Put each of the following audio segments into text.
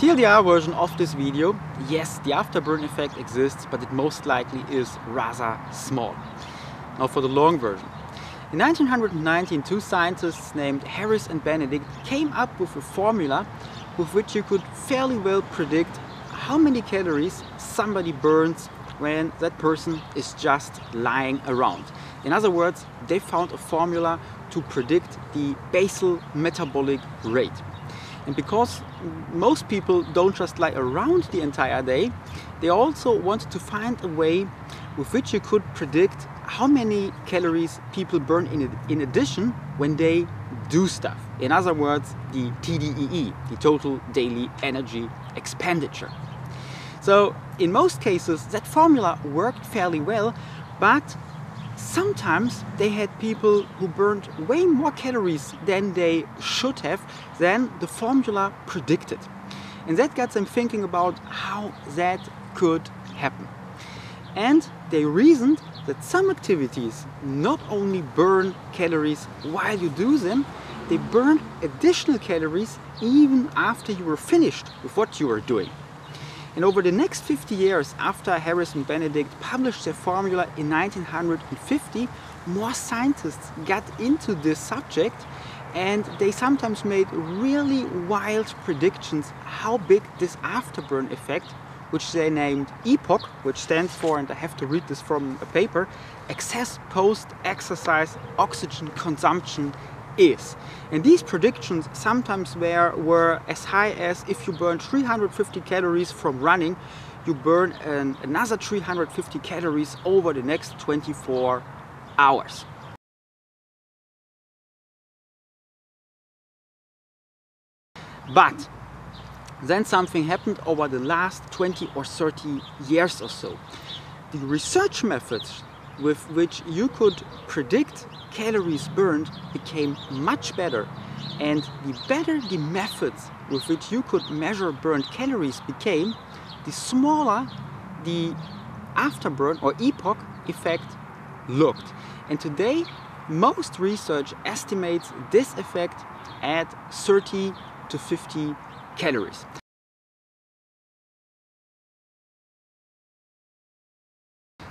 TLDR version of this video, yes, the afterburn effect exists, but it most likely is rather small. Now for the long version. In 1919, two scientists named Harris and Benedict came up with a formula with which you could fairly well predict how many calories somebody burns when that person is just lying around. In other words, they found a formula to predict the basal metabolic rate. And because most people don't just lie around the entire day, they also wanted to find a way with which you could predict how many calories people burn in addition when they do stuff. In other words, the TDEE, the total daily energy expenditure. So in most cases that formula worked fairly well, but sometimes they had people who burned way more calories than they should have, than the formula predicted. And that got them thinking about how that could happen. And they reasoned that some activities not only burn calories while you do them, they burn additional calories even after you were finished with what you were doing. And over the next 50 years after Harris and Benedict published their formula in 1950, more scientists got into this subject, and they sometimes made really wild predictions how big this afterburn effect, which they named EPOC, which stands for, and I have to read this from a paper, excess post-exercise oxygen consumption is. And these predictions sometimes were as high as if you burn 350 calories from running, you burn another 350 calories over the next 24 hours. But then something happened over the last 20 or 30 years or so. The research methods with which you could predict calories burned became much better, and the better the methods with which you could measure burned calories became, the smaller the afterburn or EPOC effect looked. And today most research estimates this effect at 30 to 50 calories.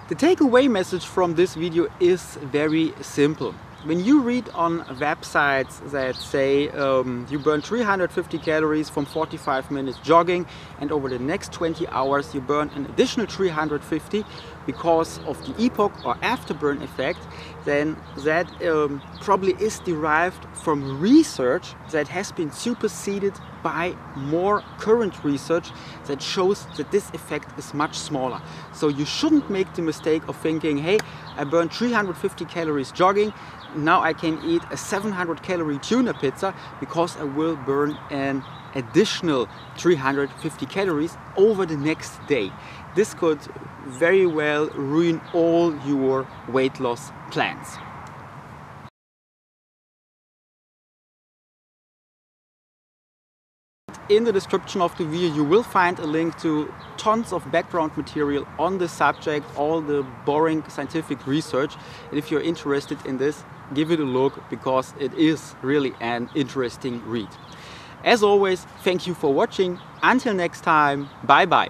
The takeaway message from this video is very simple. When you read on websites that say you burn 350 calories from 45 minutes jogging, and over the next 20 hours you burn an additional 350 because of the EPOC or afterburn effect, then that probably is derived from research that has been superseded by more current research that shows that this effect is much smaller. So you shouldn't make the mistake of thinking, hey, I burned 350 calories jogging, now I can eat a 700 calorie tuna pizza because I will burn an additional 350 calories over the next day. This could very well ruin all your weight loss plans. In the description of the video you will find a link to tons of background material on this subject, all the boring scientific research, and if you're interested in this, give it a look because it is really an interesting read. As always, thank you for watching. Until next time, bye bye.